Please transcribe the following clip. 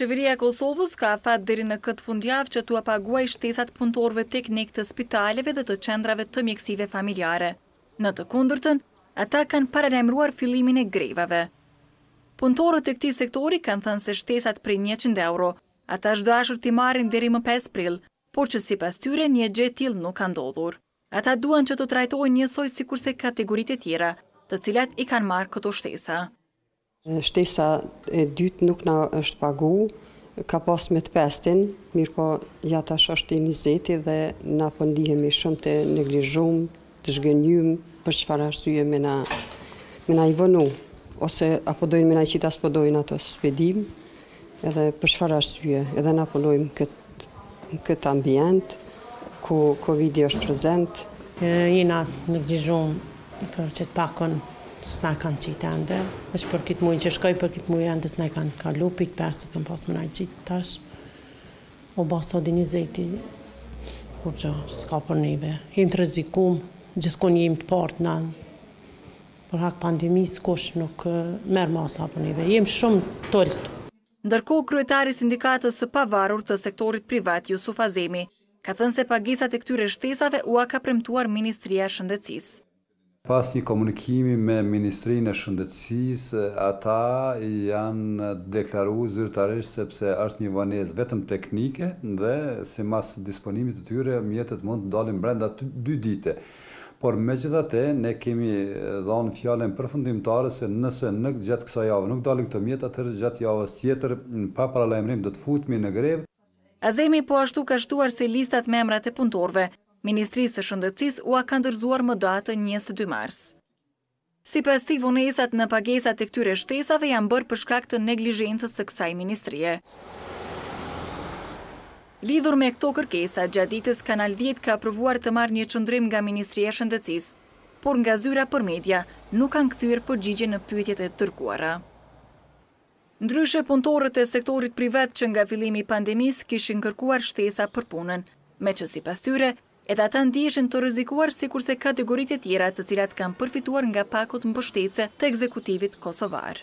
Qeveria e Kosovës ka thatë deri në këtë fundjavë që t'u paguaj shtesat punëtorëve teknik të spitaleve dhe të qendrave të mjekësive familjare. Në të kundërtën, ata kanë paralajmëruar fillimin e grevave. Punëtorët e këtij sektori kanë thënë se shtesat prej 100 euro, ata është dashur t'i marrin deri më 5 prill, por që sipas tyre një gjë e tillë nuk ka ndodhur. Ata duan që të trajtojnë njësoj sikurse kategoritë e tjera, të cilat I kanë marrë këto shtesa. Shtesa e dytë nuk na është pagu, ka pas me të pestin, mirë po ja tash është e 20 dhe na po ndihemi shumë të neglizhuar, të zhgënjur, për çfarë arsye me na I vënë, ose apo dojnë me na qit as po dojnë ato spedim, edhe për çfarë arsye, edhe na punojmë këtë ambient ku Covidi është prezent. Jena neglizhuar për çet pakon. S'na kanë qitë ende, është për këtë mujnë që shkoj, për këtë mujnë ende s'na kanë kalu, pikë 50 kanë pas më na qitë tash, o basa dini zeti, kur që s'ka për neve. Jem të rezikum, gjithkon jem të partë na, për hak pandemis, kush nuk merë masa për neve, jem shumë tëllët. Ndërkohë, kryetari sindikatës së pavarur të sektorit privat, Jusuf Azemi, ka thënë se pagesat e këtyre shtesave ua ka premtuar Ministria Shëndecisë. Pas një komunikimi me Ministrinë e Shëndecisë, ata janë deklaruar zyrtarisht sepse është një vonesë vetëm teknike dhe sipas disponimit të tyre mjetet mund të dalin brenda 2 ditë. Por megjithatë ne kemi dhënë fjalën përfundimtare se nëse në gjatë kësaj jave nuk dalin këto mjete, atëherë gjatë javës tjetër pa paralajmërim do të futemi në grevë. Azemi po ashtu ka shtuar se listat me emrat e punëtorëve Ministrisë së Shëndecisë ua ka ndërzuar më datën 22 mars. Sipas TVonesat në pagesat e këtyre shtesave janë bërë për shkak të neglizhencës së kësaj ministrie. Lidhur me këto kërkesa, gjatë ditës Kanal 10 ka provuar të marrë një çndrim nga Ministria e Shëndecisë, por nga zyra për media nuk kanë kthyer përgjigje në pyetjet e dërguara. Ndryshe punëtorët e sektorit privat që nga fillimi I pandemisë kishin kërkuar shtesa për punën, meqë sipas tyre edhe ata ndiheshin të rrezikuar sikurse kategoritë e tjera të cilat kanë përfituar nga pakot mbështetëse të ekzekutivit kosovar.